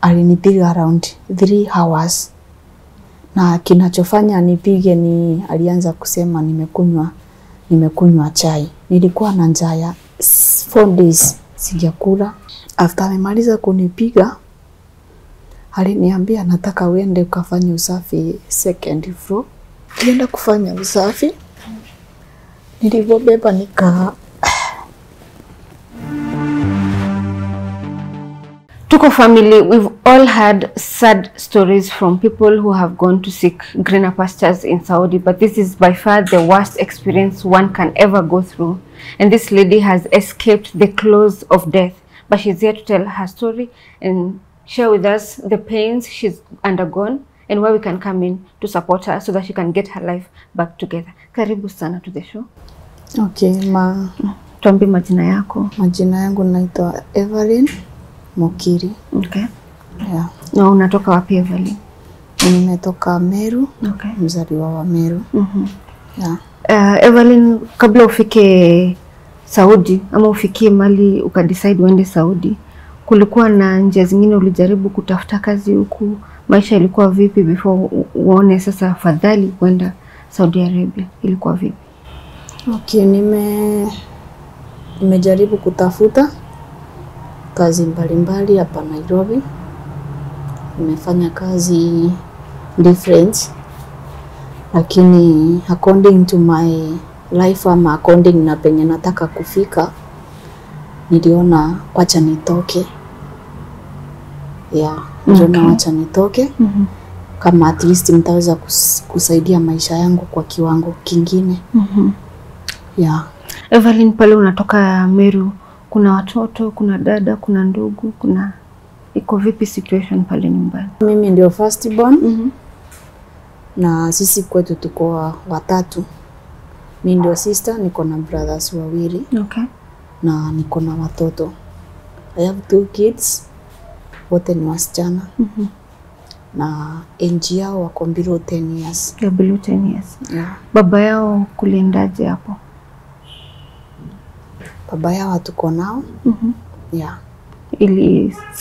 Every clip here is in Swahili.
alinipigi around 3 hours. Na kinachofanya nipige ni alianza kusema nimekunywa chai. Nilikuwa na njaa 4 days sijakula. After amemaliza kunipiga, aliniambia nataka uende ukafanye usafi 2nd floor. Nilienda kufanya usafi. Nilipobeba nika Tuko family, we've all had sad stories from people who have gone to seek greener pastures in Saudi, but this is by far the worst experience one can ever go through. And this lady has escaped the claws of death, but she's here to tell her story and share with us the pains she's undergone and where we can come in to support her so that she can get her life back together. Karibu sana to the show. Okay, ma. Tuambi majina yako. Majina yangu naitwa Evelyn Mokiri. Okay. Yeah. Na unatoka wapi Evelyn? Nimetoka Meru. Okay. Mzaliwa wa Meru. Yeah. Evelyn, kabla ufike Saudi ama ufikie mali ukadecide uende Saudi, kulikuwa na njia zingine ulijaribu kutafuta kazi huku? Maisha ilikuwa vipi before uone sasa afadhali kwenda Saudi Arabia? Ilikuwa vipi? Okay, nimejaribu kutafuta kazi mbalimbali hapa Nairobi. Nimefanya kazi different, lakini according to my life ama according na penye nataka kufika, niliona wacha nitoke. Yeah, niliona wacha nitoke. Kama at least nitaweza kusaidia maisha yangu kwa kiwango kingine. Yeah. Evelyn, pale unatoka Meru, kuna watoto, kuna dada, kuna ndugu, kuna iko vipi situation pale nyumbani? Mimi ndio first born. Na sisi kwetu tuko watatu. Mimi ndio sister, niko na brothers wawili. Okay. Na niko na watoto. I have 2 kids. Wote ni wasichana. Na enji yao wako below 10 years. Yeah, below 10 years. Yeah. Baba yao kulindaje hapo? Baba yao hatuko nao. Yeah.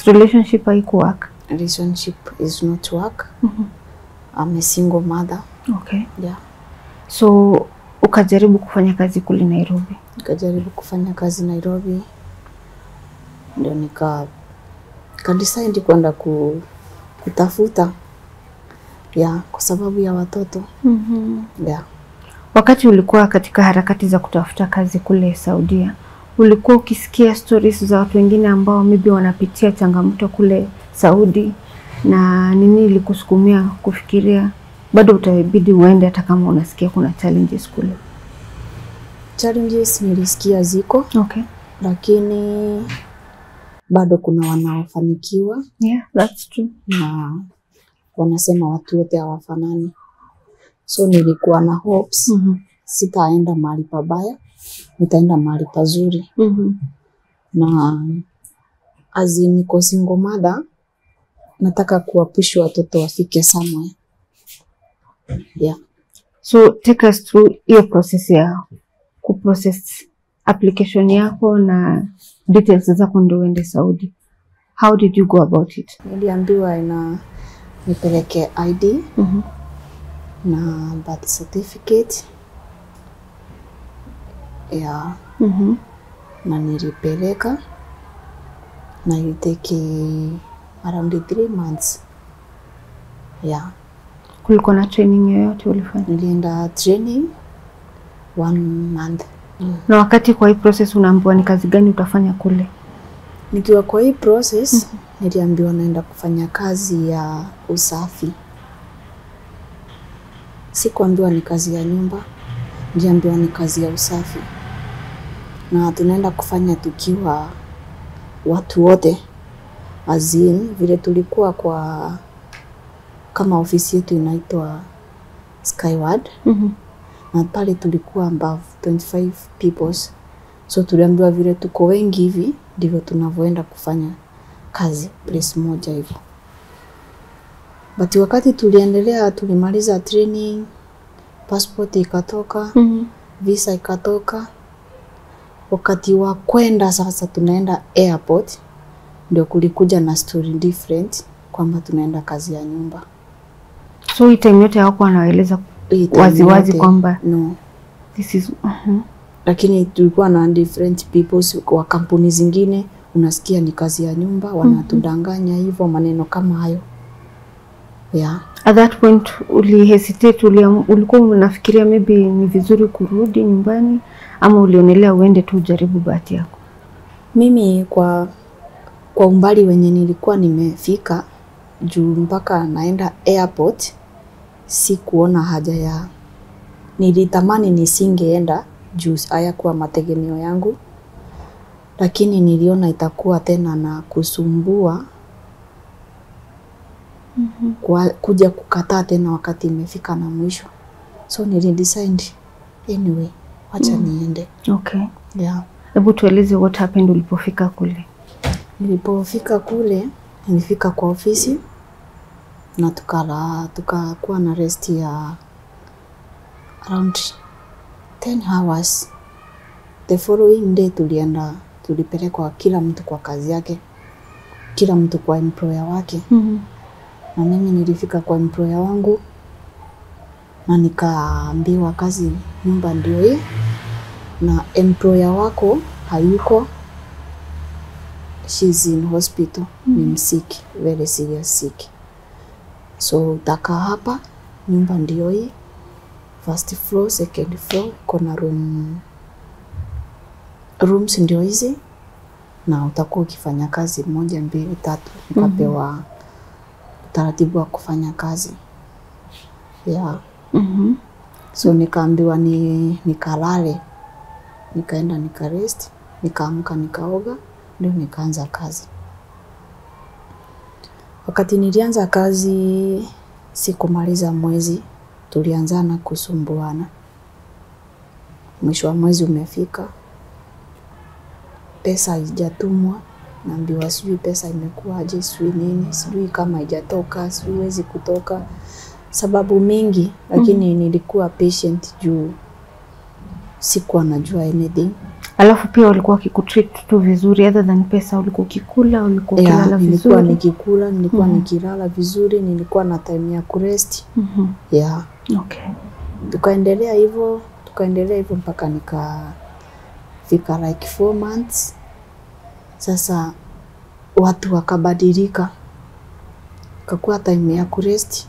Relationship haiku work. Relationship is not work. I'm a single mother. Okay. Yeah. So ukajaribu kufanya kazi kule Nairobi. Nikajaribu kufanya kazi Nairobi. Ndio nika decide kwenda kutafuta. Yeah, kwa sababu ya watoto. Yeah. Wakati ulikuwa katika harakati za kutafuta kazi kule Saudia, ulikuwa ukisikia stories za watu wengine ambao maybe wanapitia changamoto kule Saudi, na nini ilikusukumia kufikiria bado utabidi uende hata kama unasikia kuna challenges kule? Challenges nilisikia ziko. Okay. Lakini bado kuna wanaofanikiwa. Yeah, that's true. Na wanasema watu wote hawafanani. So nilikuwa na hopes, sitaenda mahali pabaya, nitaenda mahali pazuri. Na azi niko single mother, nataka kuwapush watoto wafike somewhere. Yeah. So take us through hiyo process ya kuprocess application yako na details zako ndio uende Saudi. How did you go about it? Niliambiwa nipeleke ID. Na birth certificate. Yeah. Na nilipeleka. Na iliteki around 3 months. Yeah. Kulikuwa na training yoyote ulifanya? Nilienda training 1 month. Na wakati kwa hii process unaambiwa ni kazi gani utafanya kule? Nikiwa kwa hii process, niliambiwa naenda kufanya kazi ya usafi. Sikuambiwa ni kazi ya nyumba, niliambiwa ni kazi ya usafi. Na tunaenda kufanya tukiwa watu wote. Azin, vile tulikuwa kwa kama ofisi yetu inaitwa Skyward. Na pale tulikuwa above 25 peoples. So tuliambiwa vile tuko wengi hivi, ndivyo tunavyoenda kufanya kazi place moja hivi. But wakati tuliendelea, tulimaliza training, passport ikatoka, visa ikatoka. Wakati wa kwenda sasa tunaenda airport, ndio kulikuja na story different kwamba tunaenda kazi ya nyumba. So item yote hawakuwa wanaeleza waziwazi kwamba no, this is lakini tulikuwa na different people wa kampuni zingine unasikia ni kazi ya nyumba wanatudanganya hivyo maneno kama hayo. Yeah. At that point ulihesitate, ulikuwa unafikiria maybe ni vizuri kurudi nyumbani ama ulionelea uende tu jaribu bahati yako? Mimi kwa umbali wenye nilikuwa nimefika juu mpaka naenda airport sikuona haja ya, nilitamani nisingeenda juu hayakuwa mategemeo yangu, lakini niliona itakuwa tena na kusumbua kuja kukataa tena wakati imefika na mwisho. So nilidecide anyway, wacha niende. Okay. Yeah. Hebu tueleze what happened ulipofika kule. Nilipofika kule, nilifika kwa ofisi na tukakuwa na rest ya around 10 hours. The following day tulipelekwa kila mtu kwa kazi yake, kila mtu kwa employer wake. Na mimi nilifika kwa employer wangu na nikaambiwa kazi nyumba ndio hii na employer wako hayuko, she's in hospital, ni msiki, very serious sick. So utaka hapa nyumba ndio hii, first floor, second floor, kuna rooms ndio hizi na utakuwa ukifanya kazi 1, 2, 3 nikapewa taratibu wa kufanya kazi. Yeah. So nikaambiwa nikalale. Nikaenda nikarest, nikaamka nikaoga ndio nikaanza kazi. Wakati nilianza kazi sikumaliza mwezi, tulianzana kusumbuana. Mwisho wa mwezi umefika, pesa haijatumwa. Naambiwa sijui pesa imekuaje, sijui nini, sijui kama haijatoka, siwezi kutoka. Sababu mingi, lakini nilikuwa patient juu sikuwa najua anything. Alafu pia walikuwa kikutreat tu vizuri other than pesa, ulikuwa kikula, ulikuwa kilala vizuri. Nilikuwa nikikula, nilikuwa nikilala vizuri, nilikuwa na time ya kurest. Yeah. Okay. Tukaendelea hivyo mpaka nikafika like 4 months. Sasa watu wakabadilika. Kakua time ya kurest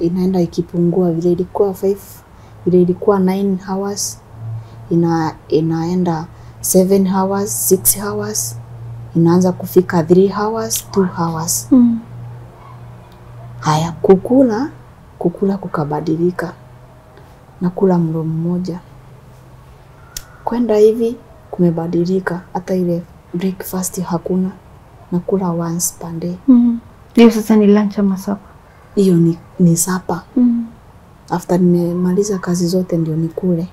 inaenda ikipungua, vile ilikuwa 5, vile ilikuwa 9 hours inaenda 7 hours, 6 hours, inaanza kufika 3 hours, 2 hours. Haya, kukula kukabadilika. Nakula mlo mmoja. Kwenda hivi kumebadilika, hata ile breakfast hakuna, nakula once per day. Hiyo sasa ni lunch ama supper? Hiyo ni supper. After nimemaliza kazi zote ndio nikule.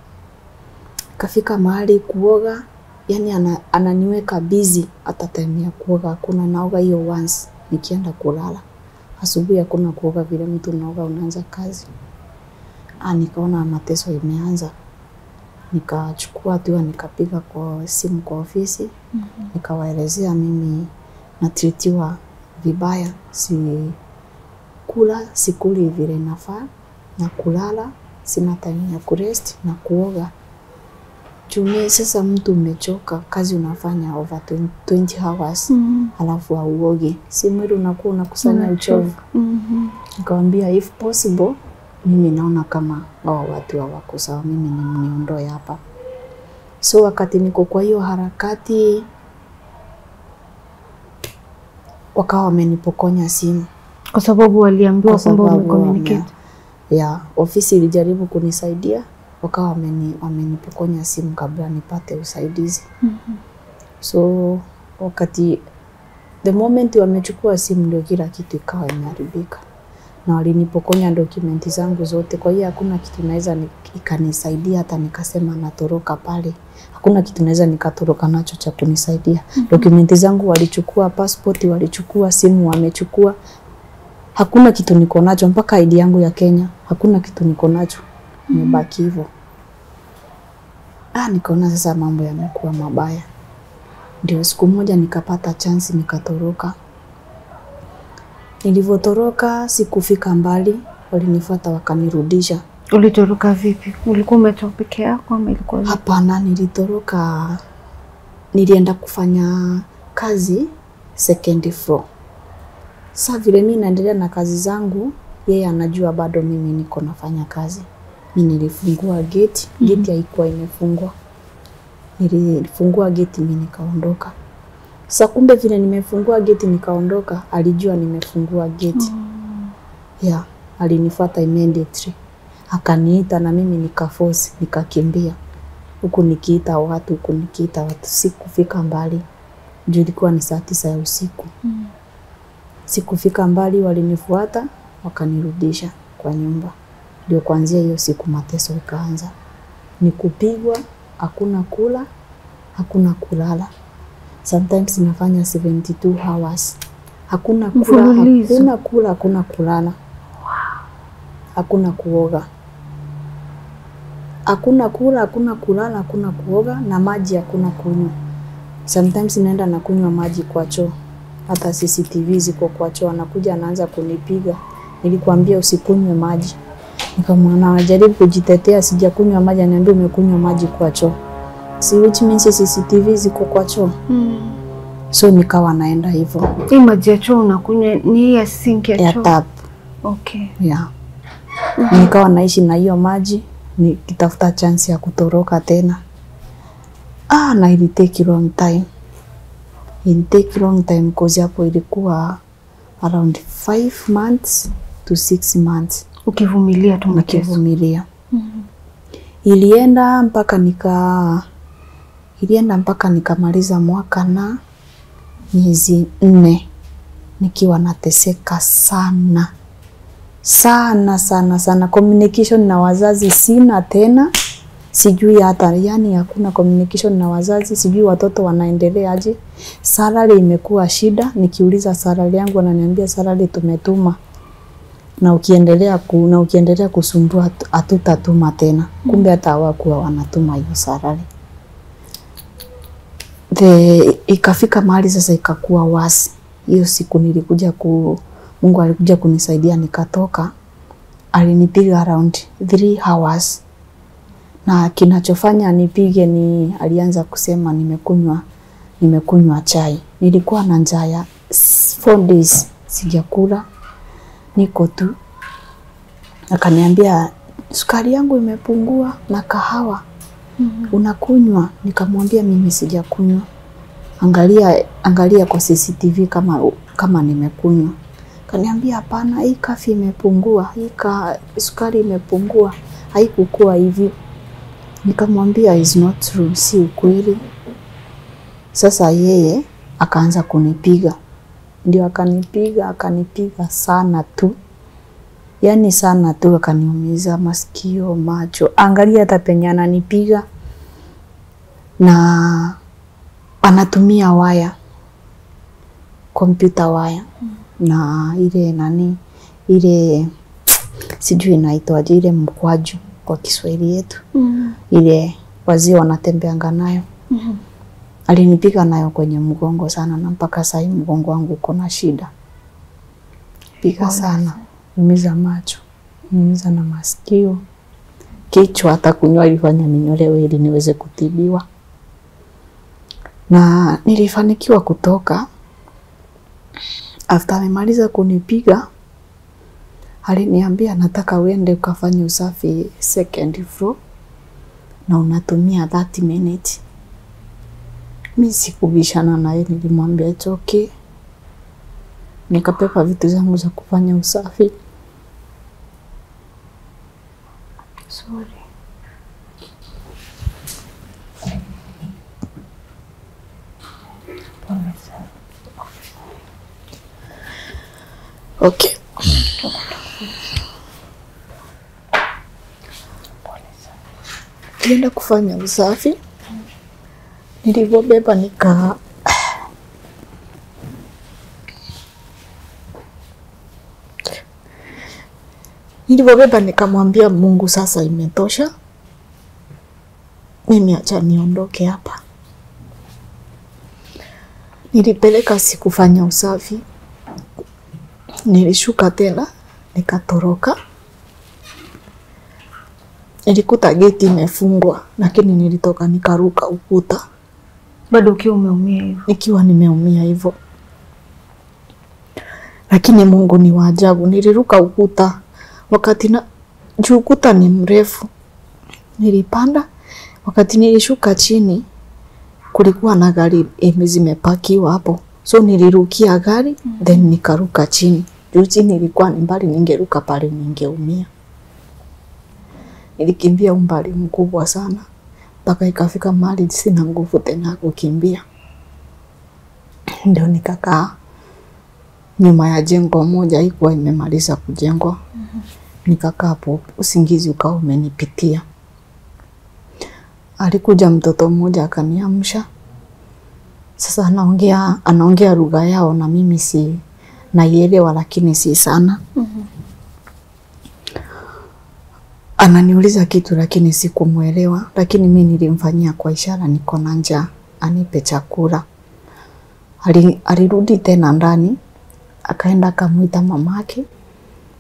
Kafika mahali kuoga, yani ananiweka busy, hata time ya kuoga hakuna, naoga hiyo once nikienda kulala. Asubuhi hakuna kuoga, vile mtu unaoga unaanza kazi. Nikaona mateso imeanza. Nikachukua hatua, nikapiga kwa simu kwa ofisi, nikawaelezea mimi natritiwa vibaya, sikuli vile nafaa, na kulala, sina time ya kurest na kuoga. Juu sasa mtu umechoka, kazi unafanya over 20 hours, alafu hauogi, si mwili unakuwa unakusanya uchovu. Nikamwambia if possible, mimi naona kama watu wako sawa, mimi niondoe hapa. So wakati niko kwa hiyo harakati wakawa wamenipokonya simu kwa sababu waliambiwa kwamba wamecommunicate. Yeah, ofisi ilijaribu kunisaidia, wakawa wamenipokonya simu kabla nipate usaidizi. So wakati the moment wamechukua simu ndio kila kitu ikawa imeharibika. Na walinipokonya dokumenti zangu zote, kwa hiyo hakuna kitu naweza ikanisaidia, hata nikasema natoroka pale hakuna kitu naweza nikatoroka nacho cha kunisaidia. Dokumenti zangu walichukua, passport walichukua, simu wamechukua, hakuna kitu niko nacho, mpaka ID yangu ya Kenya hakuna kitu niko nacho. Nimebaki hivyo. Nikaona sasa mambo yamekuwa mabaya. Ndio siku moja nikapata chance nikatoroka. Nilivotoroka sikufika mbali, walinifuata wakanirudisha. Ulitoroka vipi? Ulikuwa umetoka peke yako ama ilikuwa? Hapana, nilitoroka. Nilienda kufanya kazi second floor. Sasa vile mimi naendelea na kazi zangu, yeye anajua bado mimi niko nafanya kazi. Mimi nilifungua gate, gate haikuwa imefungwa. Nilifungua gate mimi nikaondoka. Sasa kumbe vile nimefungua gate nikaondoka, alijua nimefungua gate. Yeah, alinifuata immediately. Akaniita na mimi nikaforce, nikakimbia. Huku nikiita watu, sikufika mbali. Juu ilikuwa ni saa 9 ya usiku. Sikufika mbali, walinifuata wakanirudisha kwa nyumba. Ndio kuanzia hiyo siku mateso ikaanza. Ni kupigwa, hakuna kula, hakuna kulala. Sometimes nafanya 72 hours. Hakuna kula, hakuna kulala. Hakuna kuoga. Hakuna kula, hakuna kulala, hakuna kuoga, na maji hakuna kunywa. Sometimes naenda na kunywa maji kwa choo. Hata CCTV ziko kwa choo, anakuja anaanza kunipiga. Nilikwambia usikunywe maji. Nikamwona anajaribu kujitetea, sijakunywa maji, ananiambia umekunywa maji kwa choo. Si which means CCTV ziko kwa choo. So nikawa naenda hivyo. Hii maji ya choo unakunywa ni ya sink ya choo. Ya tap. Okay. Yeah. Nikawa naishi na hiyo maji. Nikitafuta chance ya kutoroka tena. Na it take long time. It take long time cause hapo ilikuwa around 5 months to 6 months. Ukivumilia tu ukivumilia. Ilienda mpaka nikamaliza mwaka na miezi 4 nikiwa nateseka sana. Sana. Communication na wazazi sina tena. Sijui hata, yani hakuna communication na wazazi. Sijui watoto wanaendelea aje. Salary imekuwa shida. Nikiuliza salary yangu wananiambia salary tumetuma. Na ukiendelea kusumbua hatutatuma tena. Kumbe hata hawakuwa wanatuma hiyo salary. Ikafika mahali sasa ikakuwa wasi. Hiyo siku nilikuja Mungu alikuja kunisaidia nikatoka. Alinipiga around 3 hours. Na kinachofanya nipige ni alianza kusema nimekunywa chai. Nilikuwa na njaa ya 4 days sijakula. Niko tu. Akaniambia sukari yangu imepungua na kahawa. Unakunywa? Nikamwambia mimi sijakunywa. Angalia kwa CCTV kama nimekunywa. Kaniambia hapana, hii kafi imepungua, sukari imepungua, haikukuwa hivi. Nikamwambia is not true, si ukweli. Sasa yeye akaanza kunipiga. Ndio akanipiga sana tu. Yani sana tu, akaniumiza masikio, macho. Angalia hata penye ananipiga. Na anatumia waya. Computer waya. Na ile sijui inaitwaje, ile mkwaju kwa Kiswahili yetu. Ile wazee wanatembeanga nayo. Alinipiga nayo kwenye mgongo sana, na mpaka sasa mgongo wangu uko na shida. Piga sana, umiza macho, umiza na masikio. Kichwa hata kunywa ilifanya ninyolewe ili niweze kutibiwa. Na nilifanikiwa kutoka. After amemaliza kunipiga, aliniambia nataka uende ukafanye usafi second floor na unatumia 30 minutes. Mimi sikubishana na yeye, nilimwambia it's okay. Nikapepa vitu zangu za kufanya usafi. Sorry. Okay. Nilienda kufanya usafi. Nilibobeba nikamwambia Mungu sasa imetosha. Mimi acha niondoke hapa. Nilipeleka siku fanya usafi. Nilishuka tena, nikatoroka. Nilikuta geti imefungwa, lakini nilitoka nikaruka ukuta. Bado ukiwa umeumia hivyo? Nikiwa nimeumia hivyo. Lakini Mungu ni wa ajabu. Niliruka ukuta wakati na juu ukuta ni mrefu. Nilipanda wakati nilishuka chini kulikuwa na gari zimepakiwa hapo. So nilirukia gari then nikaruka chini. Juu chini ilikuwa ni mbali, ningeruka pale ningeumia. Nilikimbia umbali mkubwa sana mpaka ikafika mahali sina nguvu tena kukimbia. Ndio nikakaa nyuma ya jengo moja ikuwa imemaliza kujengwa. Nikakaa hapo, usingizi ukawa umenipitia. Alikuja mtoto mmoja akaniamsha. Sasa anaongea lugha yao na mimi si naielewa lakini si sana. Ananiuliza kitu lakini sikumuelewa, lakini mimi nilimfanyia kwa ishara niko na njaa anipe chakula. Alirudi tena ndani akaenda akamuita mamake.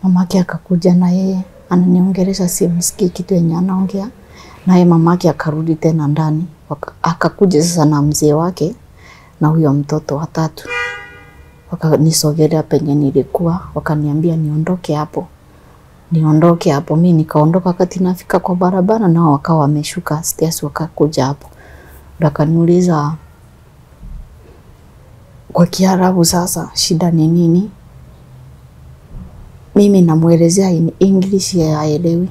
Mamake akakuja na yeye ananiongelesha, simsikii kitu yenye anaongea. Naye mamake akarudi tena ndani, akakuja sasa na mzee wake na huyo mtoto watatu. Wakanisogelea penye nilikuwa, wakaniambia niondoke hapo. Niondoke hapo, mimi nikaondoka. Wakati nafika kwa barabara nao wakawa wameshuka stairs wakakuja hapo. Wakaniuliza kwa Kiarabu sasa shida ni nini? Mimi namuelezea in English yeye haelewi.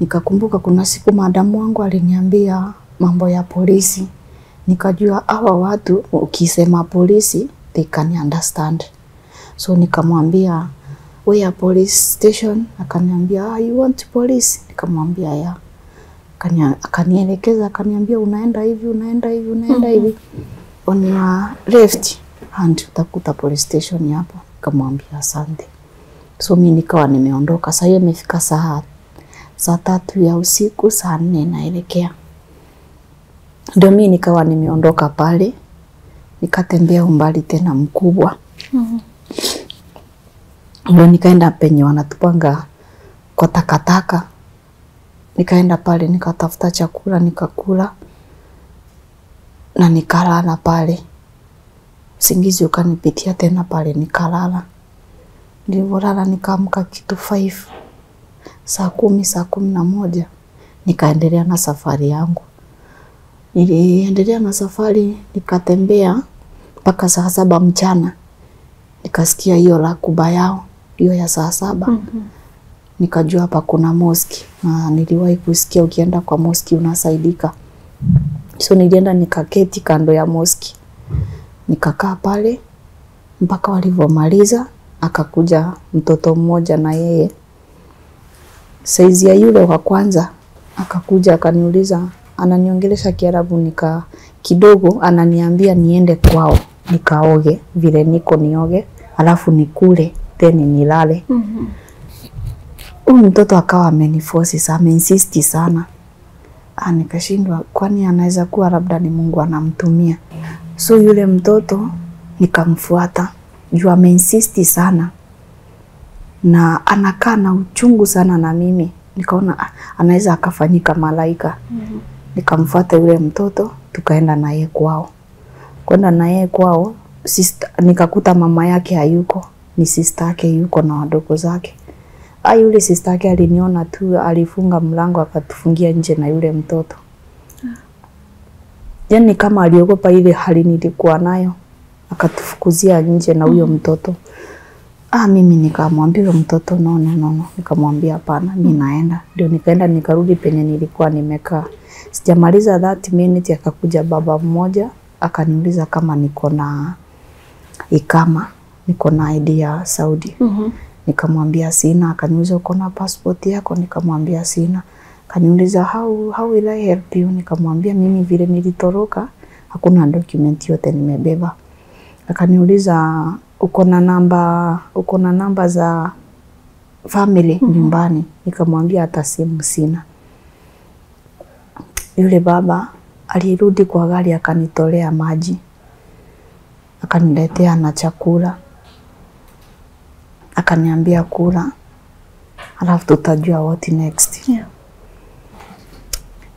Nikakumbuka kuna siku madamu wangu aliniambia mambo ya polisi. Nikajua hawa watu ukisema polisi they can understand. So nikamwambia we are police station. Akaniambia you want police? Nikamwambia ya. Akanielekeza akaniambia unaenda hivi unaenda hivi unaenda hivi. On your left hand utakuta police station hapo. Nikamwambia asante. So mimi nikawa nimeondoka. Sasa imefika saa 3 ya usiku, saa 4 naelekea. Ndio mimi nikawa nimeondoka pale. Nikatembea umbali tena mkubwa. Ndio nikaenda penye wanatupanga kwa takataka. Nikaenda pale nikatafuta chakula nikakula. Na nikalala pale. Usingizi ukanipitia tena pale nikalala. Nilivolala nikaamka kitu 5. Saa 10, saa 11 nikaendelea na safari yangu. Niliendelea na safari nikatembea mpaka saa 7 mchana. Nikasikia hiyo la kuba yao, hiyo ya saa 7. Nikajua hapa kuna mosque. Na niliwahi kusikia ukienda kwa mosque unasaidika. So nilienda nikaketi kando ya mosque. Nikakaa pale mpaka walivomaliza. Akakuja mtoto mmoja na yeye saizi ya yule wa kwanza. Akakuja akaniuliza, ananiongelesha Kiarabu nika kidogo, ananiambia niende kwao nikaoge vile niko nioge alafu nikule tena nilale. Mtoto akawa ameniforce sana, ameinsisti sana. Nikashindwa kwani anaweza kuwa labda ni Mungu anamtumia. So yule mtoto nikamfuata juu ameinsisti sana na anakaa na uchungu sana na mimi. Nikaona anaweza akafanyika malaika. Nikamfuata yule mtoto tukaenda na yeye kwao. Kwenda na yeye kwao nikakuta mama yake hayuko, ni sister yake yuko na wadogo zake. Yule sister yake aliniona tu, alifunga mlango akatufungia nje na yule mtoto. Yaani kama aliogopa ile hali nilikuwa nayo, akatufukuzia nje na huyo mtoto. Mimi nikamwambia mtoto no. Nikamwambia hapana, mimi naenda. Ndio nikaenda nikarudi penye nilikuwa nimekaa. Sijamaliza 30 minutes akakuja baba mmoja, akaniuliza kama niko na ikama, niko na ID ya Saudi. Nikamwambia sina. Akaniuliza uko na passport yako? Nikamwambia sina. Akaniuliza how will I help you? Nikamwambia mimi vile nilitoroka hakuna document yote nimebeba. Akaniuliza uko na namba za family nyumbani? Nikamwambia hata simu sina. Yule baba alirudi kwa gari akanitolea maji. akaniletea na chakula, akaniambia kula, alafu tutajua what next. Yeah.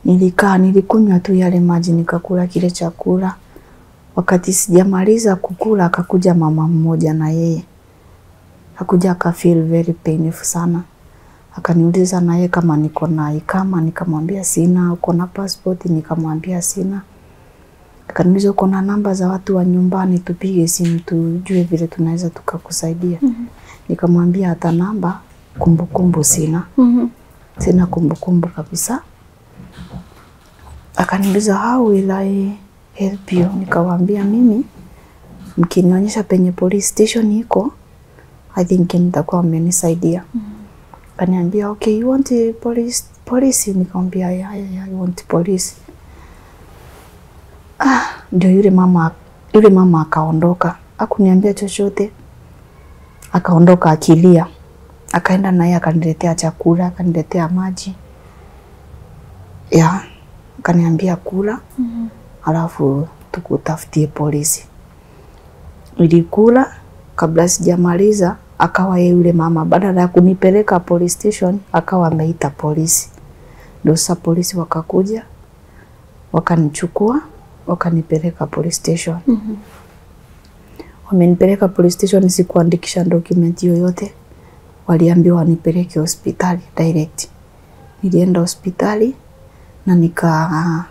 Nilikunywa tu yale maji, nikakula kile chakula. Wakati sijamaliza kukula, akakuja mama mmoja na yeye. Akakuja akafeel very painful sana. Akaniuliza na yeye kama niko na ikama, nikamwambia sina. Uko na passport? Nikamwambia sina. Akaniuliza uko na namba za watu wa nyumbani, tupige simu tujue vile tunaweza tukakusaidia. Nikamwambia hata namba, kumbukumbu sina. Sina kumbukumbu kabisa. Akaniuliza how will I help you? Nikamwambia mimi mkinionyesha penye police station iko, I think nitakuwa mmenisaidia. Akaniambia okay, you want the police? Nikamwambia yeah, I want the police. Ndio yule mama akaondoka. Hakuniambia chochote. Akaondoka akilia. Akaenda na yeye akaniletea chakula, akaniletea maji. Yeah. Akaniambia kula, alafu tukutafutie polisi. Nilikula, kabla sijamaliza akawa yule mama badala ya kunipeleka police station akawa ameita polisi. Ndio sasa polisi wakakuja, wakanichukua, wakanipeleka police station. Wamenipeleka police station, sikuandikisha document yoyote. Waliambiwa nipeleke hospitali direct. Nilienda hospitali na nikaenda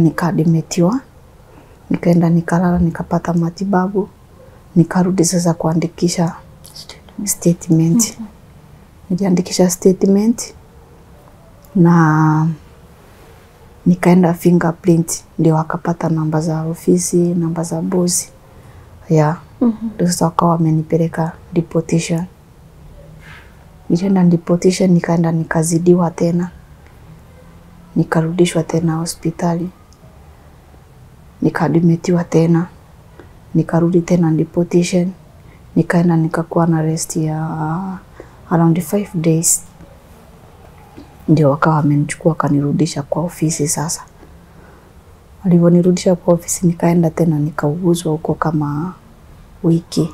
nikadimetiwa, nikaenda nikalala, nikapata matibabu, nikarudi sasa kuandikisha statement. Niliandikisha statement na nikaenda fingerprint, ndio akapata namba za ofisi, namba za bosi. Yeah. Sasa wakawa wamenipeleka deportation. Nilienda deportation, nikaenda nikazidiwa tena. Nikarudishwa tena hospitali, nikadimetiwa tena, nikarudi tena deportation, nikaenda nikakuwa na rest ya around 5 days. Ndio wakawa wamenichukua kanirudisha kwa ofisi sasa. Walivonirudisha kwa ofisi, nikaenda tena nikauguzwa huko kama wiki.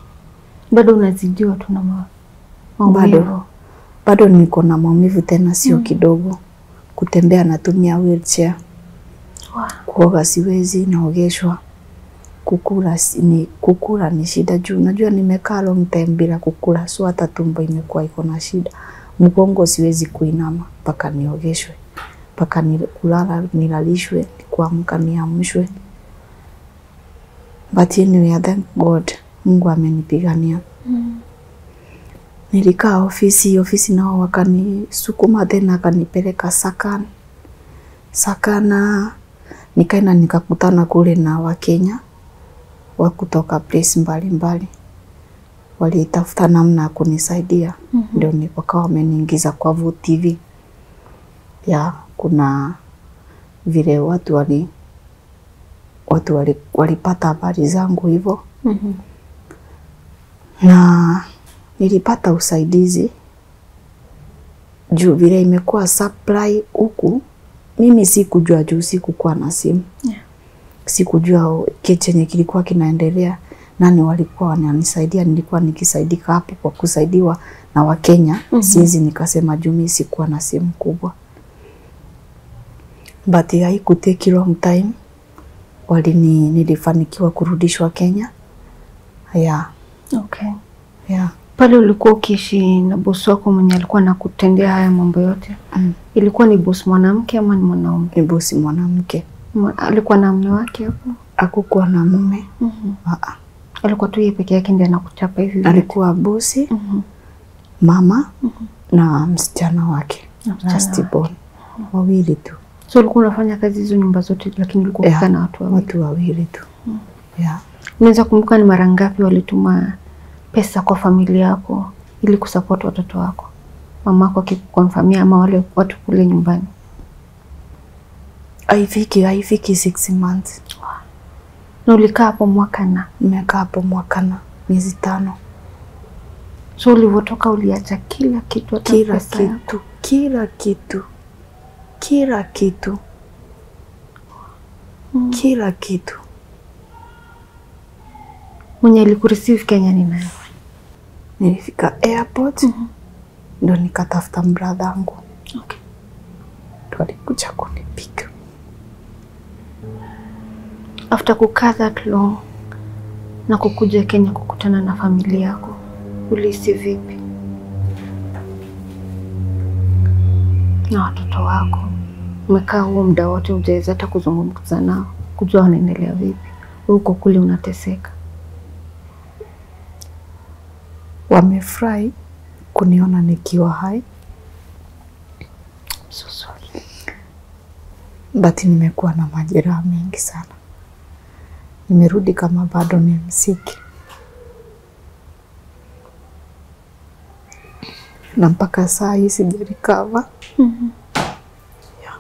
Bado unazidiwa tu na maumivu? Bado niko na maumivu tena, sio kidogo. Kutembea natumia wheelchair. Kuoga siwezi, naogeshwa. Kukula ni shida juu. Najua nimekaa long time bila kukula, so hata tumbo imekuwa iko na shida. Mgongo siwezi kuinama mpaka niogeshwe, mpaka nikulala nilalishwe, kuamka niamshwe. But anyway, thank God, Mungu amenipigania. Nilikaa ofisi nao wakanisukuma tena akanipeleka Sakana. Sakana nikaenda nikakutana kule na Wakenya wa kutoka place mbalimbali. Walitafuta namna ya kunisaidia. Ndio nikawa wameniingiza kwa Tuko TV. Ya kuna vile watu walipata habari zangu hivyo. Na nilipata usaidizi juu vile imekuwa supply huku. Mimi sikujua juu sikukuwa na simu. Sikujua chenye kilikuwa kinaendelea, nani walikuwa wananisaidia. Nilikuwa nikisaidika hapo kwa kusaidiwa na Wakenya. Siwezi nikasema juu mimi sikuwa na simu kubwa. But haikutake long time, nilifanikiwa kurudishwa Kenya. Yeah. Okay. Yeah. Pale ulikuwa ukiishi na boss wako mwenye alikuwa anakutendea haya mambo yote. Ilikuwa ni boss mwanamke ama ni mwanaume? Ni boss mwanamke. Alikuwa na mume wake hapo? Hakukuwa na mume. Alikuwa tu yeye peke yake ndiye anakuchapa hivi. Alikuwa boss, mama na msichana wake. Just born. Wawili tu. So ulikuwa unafanya kazi hizo nyumba zote, lakini ulikuwa ukikaa na watu wawili. Watu wawili tu. Yeah. Unaweza kumbuka ni mara ngapi walituma pesa kwa familia yako ili kusupport watoto wako? Mamako akikukonfirmia ama wale watu kule nyumbani? Haifiki 6 months. Na ulikaa hapo mwaka na? Nimekaa hapo mwaka na miezi 5. So ulivotoka uliacha kila kitu? Kila kitu. Mwenye alikureceive Kenya ni mimi. Nilifika airport ndo nikatafuta brother wangu. Okay. Ndo alikuja kunipick. After kukaa that long na kukuja Kenya kukutana na familia yako, ulihisi vipi? Na watoto wako, umekaa huo muda wote hujaweza hata kuzungumza nao, kujua wanaendelea vipi? Huko kule unateseka. Wamefurahi kuniona nikiwa hai. So sorry. But nimekuwa na majeraha mengi sana. Nimerudi kama bado ni msiki. Na mpaka saa hii sijarecover. Yeah.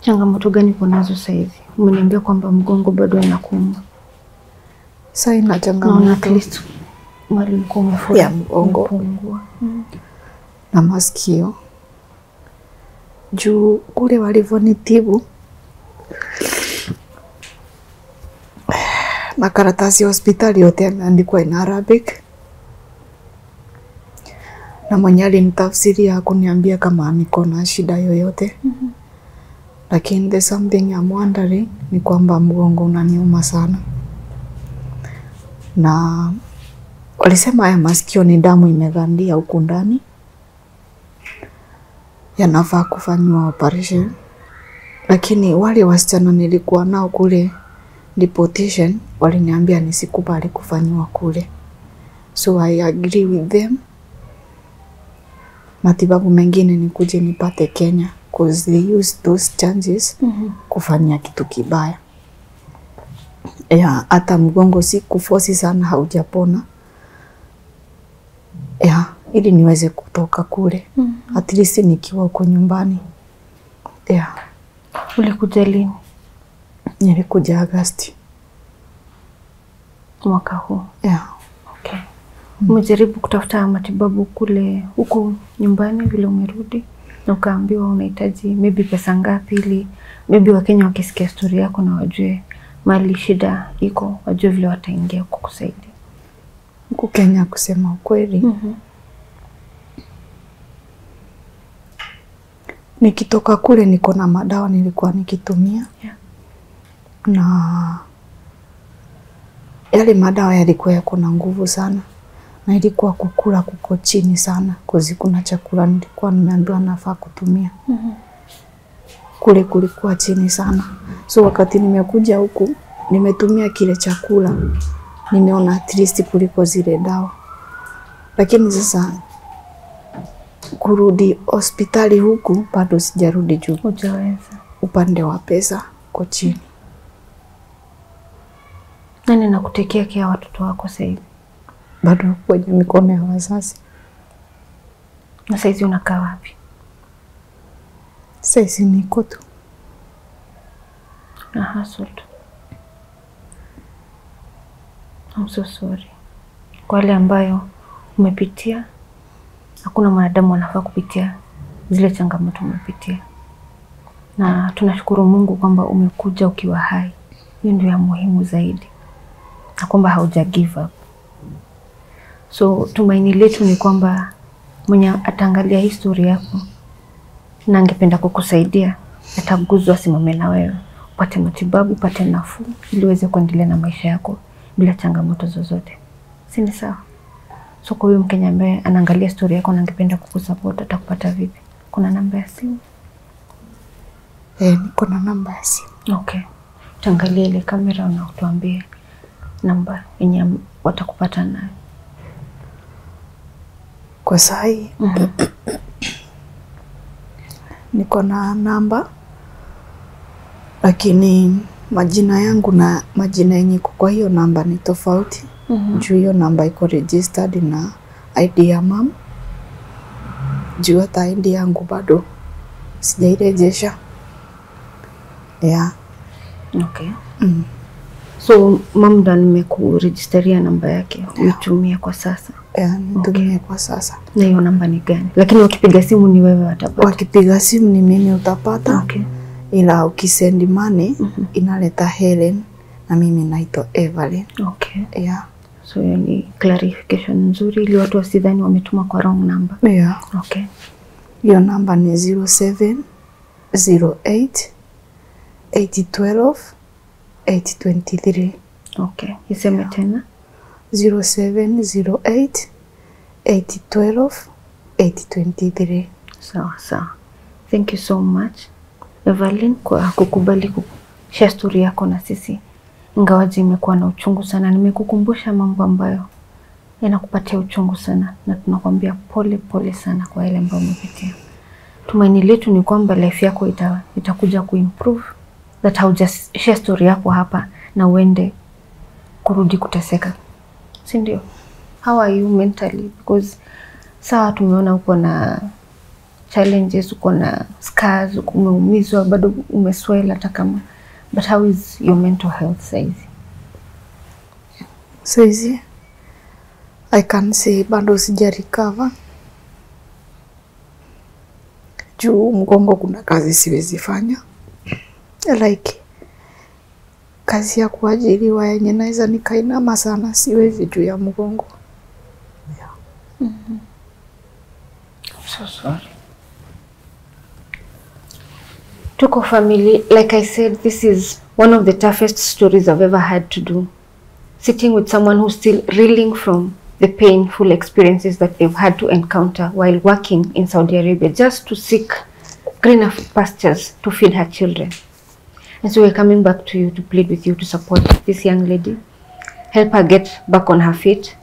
Changamoto gani kunazo sasa hivi? Umeniambia kwamba mgongo bado unakuuma. Sasa ina changamoto na Kristo. Mwali mko mfupi ya mgongo. Na masikio. Juu kule walivyonitibu na karatasi hospitali yote imeandikwa in Arabic. Na mwenye alinitafsiri hakuniambia kama niko na shida yoyote. Lakini there's something I'm wondering, ni kwamba mgongo unaniuma sana. Na walisema haya masikio ni damu imegandia huko ndani. Yanafaa kufanywa operation. Lakini wale wasichana nilikuwa nao kule deportation waliniambia nisikubali kufanywa kule. So I agree with them. Matibabu mengine ni kuje nipate Kenya, cause they use those chances kufanya kitu kibaya. Yeah, hata mgongo si kufosi sana haujapona. Yeah, ili niweze kutoka kule. At least nikiwa huko nyumbani. Yeah. Ulikuja lini? Nilikuja Agosti. Mwaka huu. Yeah. Okay. Umejaribu kutafuta matibabu kule huko nyumbani vile umerudi na ukaambiwa unahitaji maybe pesa ngapi ili maybe Wakenya wakisikia story yako na wajue mali shida iko, wajue vile wataingia kukusaidia. Huko Kenya kusema ukweli. Nikitoka kule niko na madawa nilikuwa nikitumia. Yeah. Na yale madawa yalikuwa yako na nguvu sana. Na ilikuwa kukula kuko chini sana. Kuzi kuna chakula nilikuwa nimeambiwa nafaa kutumia. Kule kulikuwa chini sana. So wakati nimekuja huku, nimetumia kile chakula. Nimeona at least kuliko zile dawa. Lakini sasa kurudi hospitali huku, bado sijarudi juu. Hujaweza. Upande wa pesa uko chini. Nani nakutekea kia watoto wako sasa hivi? Bado kwenye mikono ya wazazi. Na sasa hizi unakaa wapi? Sasa hizi niko tu. Na hustle tu. I'm so sorry. Kwa yale ambayo umepitia, hakuna mwanadamu anafaa kupitia zile changamoto umepitia. Na tunashukuru Mungu kwamba umekuja ukiwa hai. Hiyo ndio ya muhimu zaidi. Na kwamba hauja give up. So tumaini letu ni kwamba mwenye ataangalia historia yako na angependa kukusaidia ataguzwa, simame na wewe, upate matibabu, upate nafuu ili uweze kuendelea na maisha yako bila changamoto zozote. Si ni sawa? So kwa hiyo Mkenya ambaye anaangalia historia yako na angependa kukusupport atakupata vipi? Kuna namba ya simu? Niko na namba ya simu. Okay. Tangalia ile kamera na utuambie namba yenye watakupata nayo. Kwa sahi niko na namba, lakini majina yangu na majina yenye kwa hiyo namba ni tofauti. Juu hiyo namba iko registered na ID ya mom. Juu hata ID yangu bado sijairejesha. Yeah. Okay. So mom ndo nimekuregisteria namba yake. Uitumie kwa sasa. Nitumie kwa sasa. Na hiyo namba ni gani? Lakini wakipiga simu ni wewe utapata. Wakipiga simu ni mimi utapata. Okay. Ila ukisendi money inaleta Helen. na mimi naitwa Evelyn. Okay. Yeah. So yani clarification nzuri ili watu wasidhani wametuma kwa wrong number. Yeah. Okay. Your number ni 0708 812 823. Okay. Iseme yeah. Tena 0708 812 823. Sawa sawa. Thank you so much Evelyn kwa kukubali kushare story yako na sisi. Ingawaje imekuwa na uchungu sana, nimekukumbusha mambo ambayo yanakupatia uchungu sana, na tunakwambia pole pole sana kwa ile ambayo umepitia. Tumaini letu ni kwamba life yako itakuja kuimprove, that hauja share story yako hapa na uende kurudi kuteseka. Si ndio? How are you mentally? Because sawa tumeona uko na challenges, uko na scars, umeumizwa, bado umeswela hata kama. But how is your mental health, Saizi? Saizi, I can say bado sija recover. Juu mgongo kuna kazi siwezi fanya. Like, kazi ya kuajiriwa yenye naweza nikainama sana siwezi juu ya mgongo. Yeah. Mm-hmm. I'm so sorry. Tuko family, like I said, this is one of the toughest stories I've ever had to do. Sitting with someone who's still reeling from the painful experiences that they've had to encounter while working in Saudi Arabia just to seek greener pastures to feed her children. And so we're coming back to you to plead with you to support this young lady, help her get back on her feet.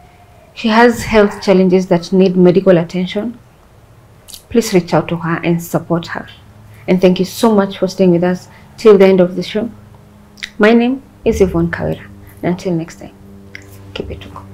She has health challenges that need medical attention. Please reach out to her and support her. And thank you so much for staying with us till the end of the show. My name is Yvonne Kawira. And until next time, keep it Tuko.